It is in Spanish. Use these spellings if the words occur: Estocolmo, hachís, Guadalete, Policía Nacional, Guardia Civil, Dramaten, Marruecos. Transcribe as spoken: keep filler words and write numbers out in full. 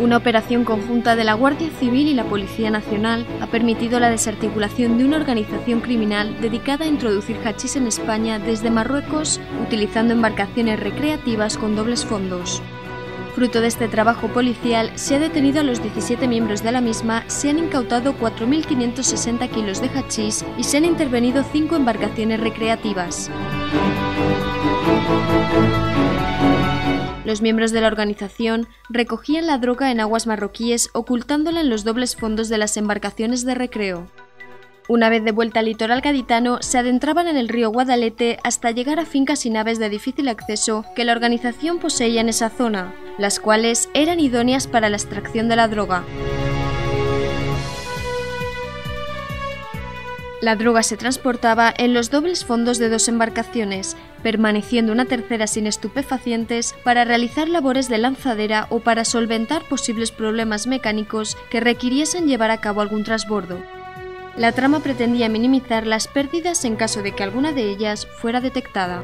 Una operación conjunta de la Guardia Civil y la Policía Nacional ha permitido la desarticulación de una organización criminal dedicada a introducir hachís en España desde Marruecos, utilizando embarcaciones recreativas con dobles fondos. Fruto de este trabajo policial, se ha detenido a los diecisiete miembros de la misma, se han incautado cuatro mil quinientos sesenta kilos de hachís y se han intervenido cinco embarcaciones recreativas. Los miembros de la organización recogían la droga en aguas marroquíes, ocultándola en los dobles fondos de las embarcaciones de recreo. Una vez de vuelta al litoral gaditano, se adentraban en el río Guadalete hasta llegar a fincas y naves de difícil acceso que la organización poseía en esa zona, las cuales eran idóneas para la extracción de la droga. La droga se transportaba en los dobles fondos de dos embarcaciones, permaneciendo una tercera sin estupefacientes para realizar labores de lanzadera o para solventar posibles problemas mecánicos que requiriesen llevar a cabo algún transbordo. La trama pretendía minimizar las pérdidas en caso de que alguna de ellas fuera detectada.